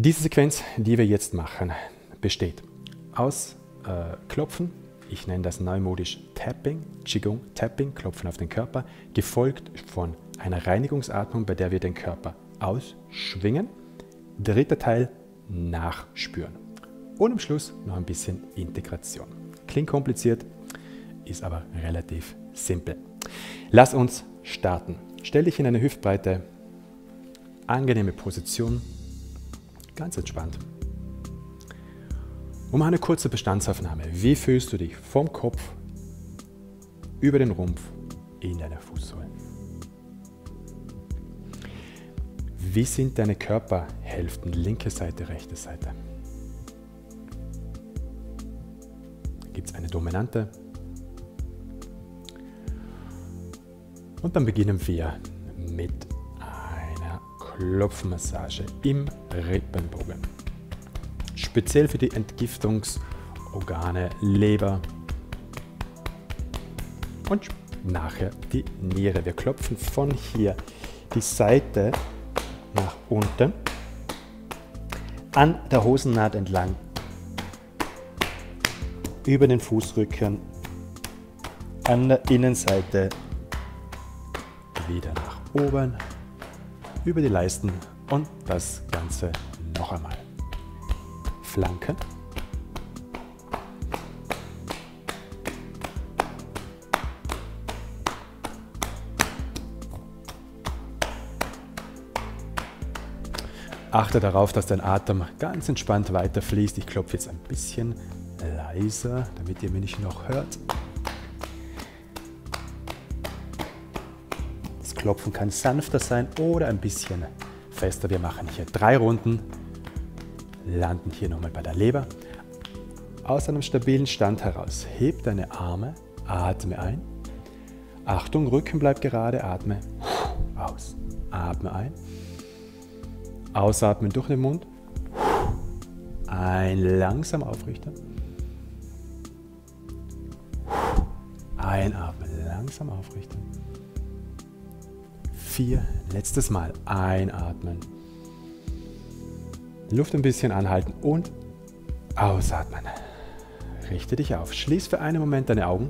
Diese Sequenz, die wir jetzt machen, besteht aus Klopfen, ich nenne das neumodisch Tapping, Qi Gong Tapping, Klopfen auf den Körper, gefolgt von einer Reinigungsatmung, bei der wir den Körper ausschwingen. Dritter Teil, nachspüren. Und am Schluss noch ein bisschen Integration. Klingt kompliziert, ist aber relativ simpel. Lass uns starten. Stell dich in eine hüftbreite, angenehme Position, ganz entspannt. Und mach eine kurze Bestandsaufnahme. Wie fühlst du dich vom Kopf über den Rumpf in deiner Fußsohle? Wie sind deine Körperhälften, linke Seite, rechte Seite? Gibt es eine dominante? Und dann beginnen wir mit einer Klopfmassage im Rippenbogen. Speziell für die Entgiftungsorgane, Leber und nachher die Niere. Wir klopfen von hier die Seite nach unten an der Hosennaht entlang, über den Fußrücken, an der Innenseite, wieder nach oben, über die Leisten und das Ganze noch einmal. Flanke, achte darauf, dass dein Atem ganz entspannt weiterfließt. Ich klopfe jetzt ein bisschen leiser, damit ihr mich nicht noch hört. Das Klopfen kann sanfter sein oder ein bisschen fester. Wir machen hier 3 Runden, landen hier nochmal bei der Leber. Aus einem stabilen Stand heraus, heb deine Arme, atme ein. Achtung, Rücken bleibt gerade, atme aus. Atme ein. Ausatmen durch den Mund. Ein, langsam aufrichten. Einatmen, langsam aufrichten. 4, letztes Mal einatmen. Luft ein bisschen anhalten und ausatmen. Richte dich auf. Schließ für einen Moment deine Augen.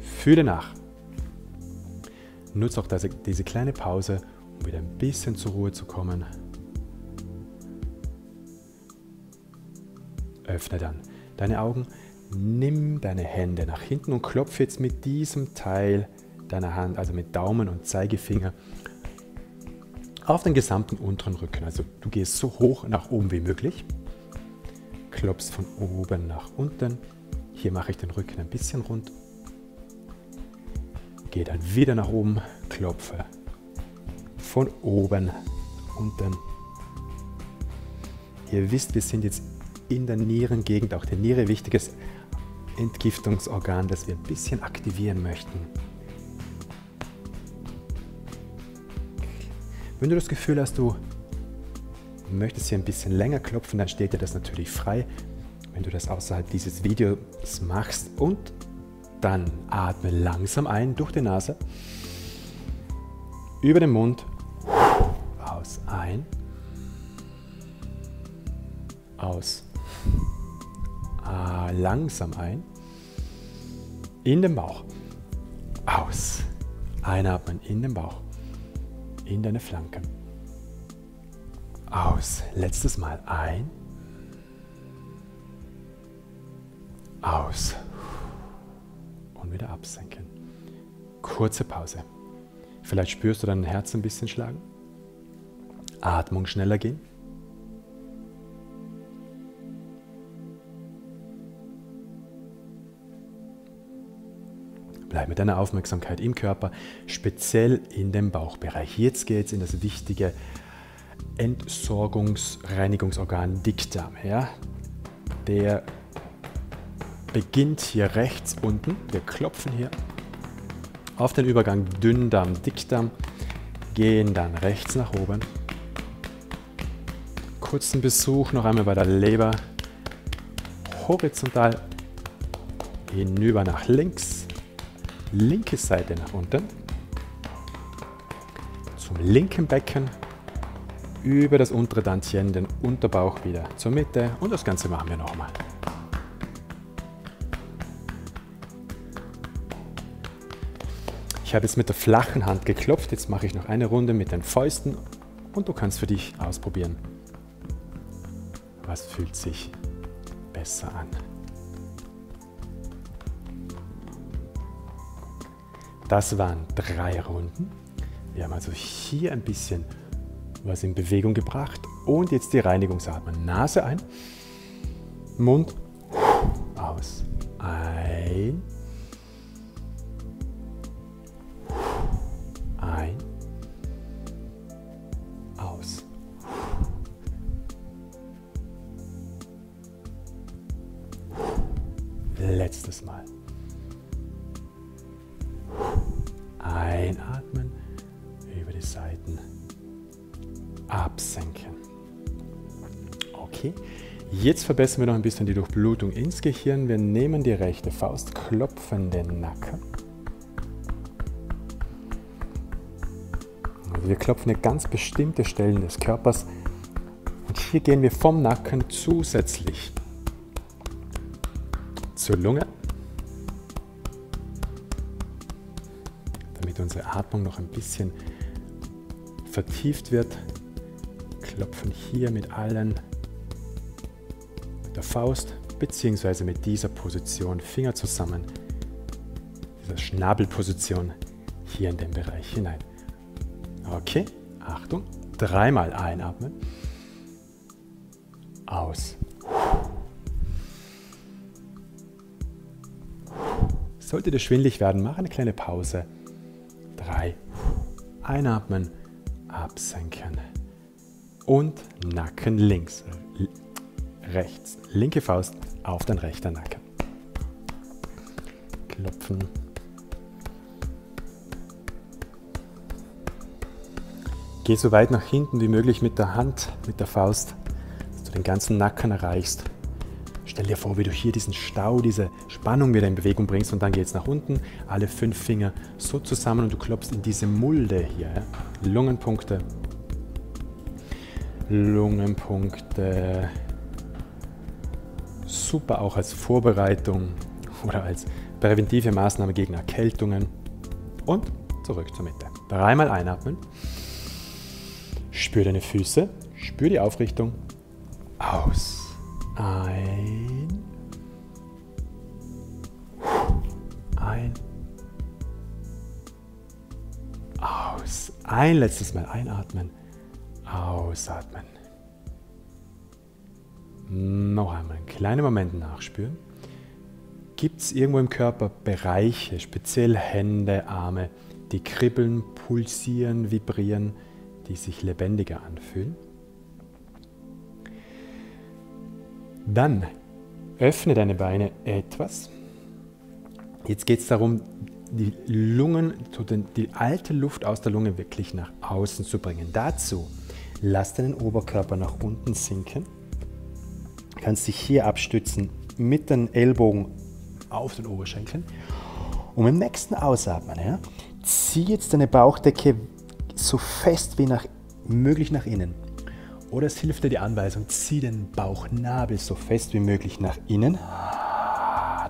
Fühle nach. Nutze auch diese kleine Pause, um wieder ein bisschen zur Ruhe zu kommen. Öffne dann deine Augen, nimm deine Hände nach hinten und klopfe jetzt mit diesem Teil deiner Hand, also mit Daumen und Zeigefinger, auf den gesamten unteren Rücken. Also du gehst so hoch nach oben wie möglich, klopfst von oben nach unten. Hier mache ich den Rücken ein bisschen rund, gehe dann wieder nach oben, klopfe von oben unten. Ihr wisst, wir sind jetzt in der Nierengegend, auch die Niere, wichtiges Entgiftungsorgan, das wir ein bisschen aktivieren möchten. Wenn du das Gefühl hast, du möchtest hier ein bisschen länger klopfen, dann steht dir das natürlich frei, wenn du das außerhalb dieses Videos machst. Und dann atme langsam ein durch die Nase, über den Mund, aus, ein, aus. Langsam ein, in den Bauch, aus, einatmen in den Bauch, in deine Flanken, aus, letztes Mal ein, aus und wieder absenken. Kurze Pause, vielleicht spürst du dein Herz ein bisschen schlagen, Atmung schneller gehen. Bleib mit deiner Aufmerksamkeit im Körper, speziell in dem Bauchbereich. Jetzt geht es in das wichtige Entsorgungs-Reinigungsorgan Dickdarm. Ja? Der beginnt hier rechts unten. Wir klopfen hier auf den Übergang Dünndarm, Dickdarm, gehen dann rechts nach oben. Kurzen Besuch noch einmal bei der Leber, horizontal hinüber nach links. Linke Seite nach unten, zum linken Becken, über das untere Dantian den Unterbauch wieder zur Mitte und das Ganze machen wir nochmal. Ich habe jetzt mit der flachen Hand geklopft, jetzt mache ich noch eine Runde mit den Fäusten und du kannst für dich ausprobieren, was fühlt sich besser an. Das waren 3 Runden. Wir haben also hier ein bisschen was in Bewegung gebracht und jetzt die Reinigungsatmung. Nase ein, Mund aus, ein, aus. Letztes Mal. Einatmen, über die Seiten absenken. Okay, jetzt verbessern wir noch ein bisschen die Durchblutung ins Gehirn. Wir nehmen die rechte Faust, klopfen den Nacken. Also wir klopfen hier ganz bestimmte Stellen des Körpers und hier gehen wir vom Nacken zusätzlich zur Lunge, damit unsere Atmung noch ein bisschen vertieft wird. Klopfen hier mit der Faust bzw. mit dieser Position, Finger zusammen, dieser Schnabelposition hier in den Bereich hinein. Okay, Achtung, 3 Mal einatmen, aus. Sollte dir schwindelig werden, mach eine kleine Pause. 3, einatmen, absenken und Nacken links, rechts, linke Faust auf den rechten Nacken. Klopfen. Geh so weit nach hinten wie möglich mit der Hand, mit der Faust, dass du den ganzen Nacken erreichst. Stell dir vor, wie du hier diesen Stau, diese Spannung wieder in Bewegung bringst und dann geht es nach unten, alle 5 Finger so zusammen und du klopfst in diese Mulde hier, ja? Lungenpunkte, Lungenpunkte, super auch als Vorbereitung oder als präventive Maßnahme gegen Erkältungen und zurück zur Mitte. 3 Mal einatmen. Spür deine Füße, spür die Aufrichtung, aus, ein, aus, ein letztes Mal einatmen, ausatmen. Noch einmal einen kleinen Moment nachspüren. Gibt es irgendwo im Körper Bereiche, speziell Hände, Arme, die kribbeln, pulsieren, vibrieren, die sich lebendiger anfühlen? Dann öffne deine Beine etwas. Jetzt geht es darum, die Lungen, die alte Luft aus der Lunge wirklich nach außen zu bringen. Dazu lass deinen Oberkörper nach unten sinken. Du kannst dich hier abstützen mit den Ellbogen auf den Oberschenkeln. Und im nächsten Ausatmen, ja, zieh jetzt deine Bauchdecke so fest wie möglich nach innen. Oder es hilft dir die Anweisung, zieh den Bauchnabel so fest wie möglich nach innen.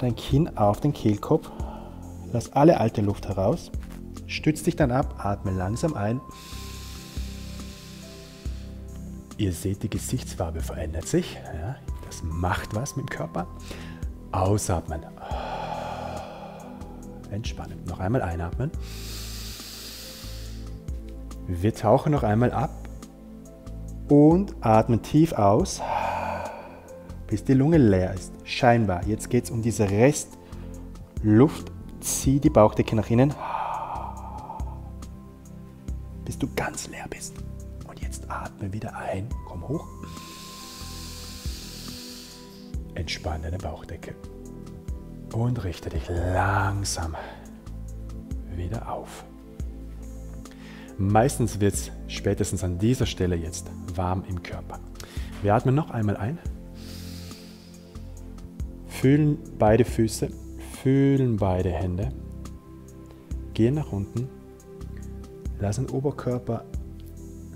Dein Kinn auf den Kehlkopf. Lass alle alte Luft heraus. Stütz dich dann ab, atme langsam ein. Ihr seht, die Gesichtsfarbe verändert sich. Ja, das macht was mit dem Körper. Ausatmen. Entspannen. Noch einmal einatmen. Wir tauchen noch einmal ab und atmen tief aus, bis die Lunge leer ist. Scheinbar. Jetzt geht es um diese Restluft. Zieh die Bauchdecke nach innen, bis du ganz leer bist. Und jetzt atme wieder ein. Komm hoch. Entspann deine Bauchdecke und richte dich langsam wieder auf. Meistens wird es spätestens an dieser Stelle jetzt warm im Körper. Wir atmen noch einmal ein, fühlen beide Füße, fühlen beide Hände, gehen nach unten, lassen den Oberkörper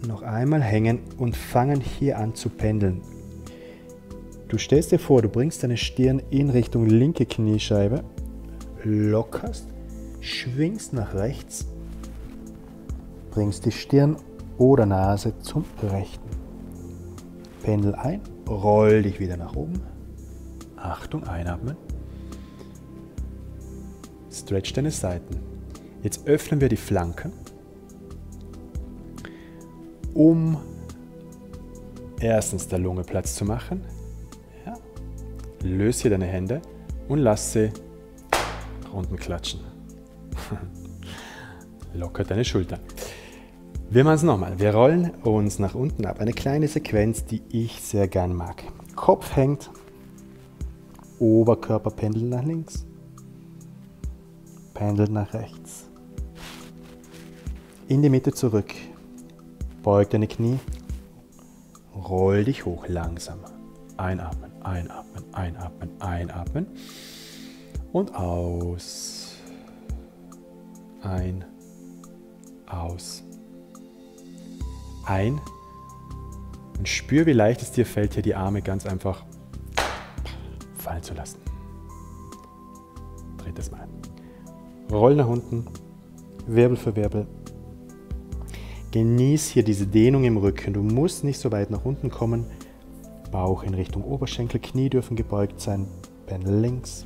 noch einmal hängen und fangen hier an zu pendeln. Du stellst dir vor, du bringst deine Stirn in Richtung linke Kniescheibe, lockerst, schwingst nach rechts, bringst die Stirn oder Nase zum rechten. Pendel ein, roll dich wieder nach oben. Achtung, einatmen. Stretch deine Seiten. Jetzt öffnen wir die Flanke, um erstens der Lunge Platz zu machen. Ja. Löse hier deine Hände und lass sie unten klatschen. Lockert deine Schultern. Wir machen es nochmal. Wir rollen uns nach unten ab. Eine kleine Sequenz, die ich sehr gern mag. Kopf hängt, Oberkörper pendelt nach links, pendelt nach rechts. In die Mitte zurück. Beug deine Knie. Roll dich hoch langsam. Einatmen, einatmen, einatmen, einatmen. Und aus. Ein. Aus. Ein. Und spür, wie leicht es dir fällt, hier die Arme ganz einfach fallen zu lassen. Drittes Mal. Roll nach unten. Wirbel für Wirbel. Genieß hier diese Dehnung im Rücken. Du musst nicht so weit nach unten kommen. Bauch in Richtung Oberschenkel, Knie dürfen gebeugt sein. Pendel links,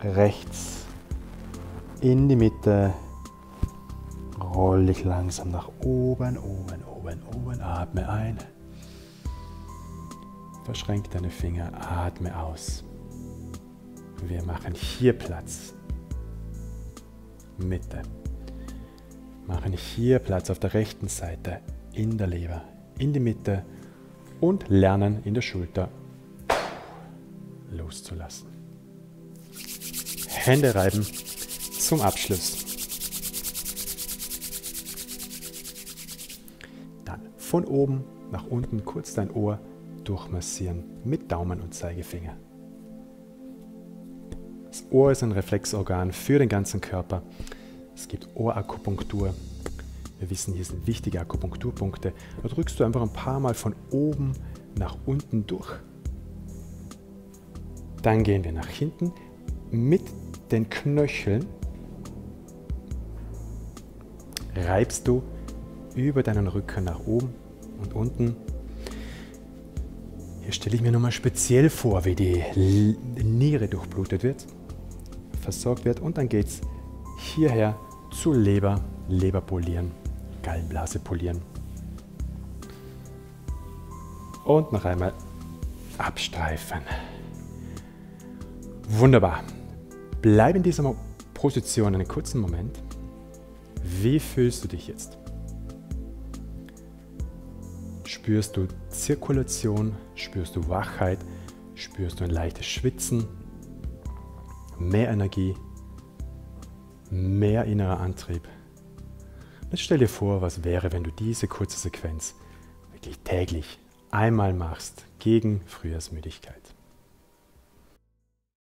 rechts, in die Mitte. Roll dich langsam nach oben, oben, oben, oben. Atme ein. Verschränk deine Finger, atme aus. Wir machen hier Platz. Mitte. Machen hier Platz auf der rechten Seite, in der Leber, in die Mitte und lernen in der Schulter loszulassen. Hände reiben zum Abschluss. Dann von oben nach unten kurz dein Ohr durchmassieren mit Daumen und Zeigefinger. Das Ohr ist ein Reflexorgan für den ganzen Körper. Es gibt Ohrakupunktur. Wir wissen, hier sind wichtige Akupunkturpunkte. Da drückst du einfach ein paar Mal von oben nach unten durch. Dann gehen wir nach hinten mit den Knöcheln. Reibst du über deinen Rücken nach oben und unten. Hier stelle ich mir nochmal speziell vor, wie die Niere durchblutet wird, versorgt wird und dann geht es hierher zu Leber, Leber polieren, Gallenblase polieren und noch einmal abstreifen. Wunderbar. Bleib in dieser Position einen kurzen Moment. Wie fühlst du dich jetzt? Spürst du Zirkulation? Spürst du Wachheit? Spürst du ein leichtes Schwitzen? Mehr Energie? Mehr innerer Antrieb. Jetzt stell dir vor, was wäre, wenn du diese kurze Sequenz wirklich täglich einmal machst gegen Frühjahrsmüdigkeit.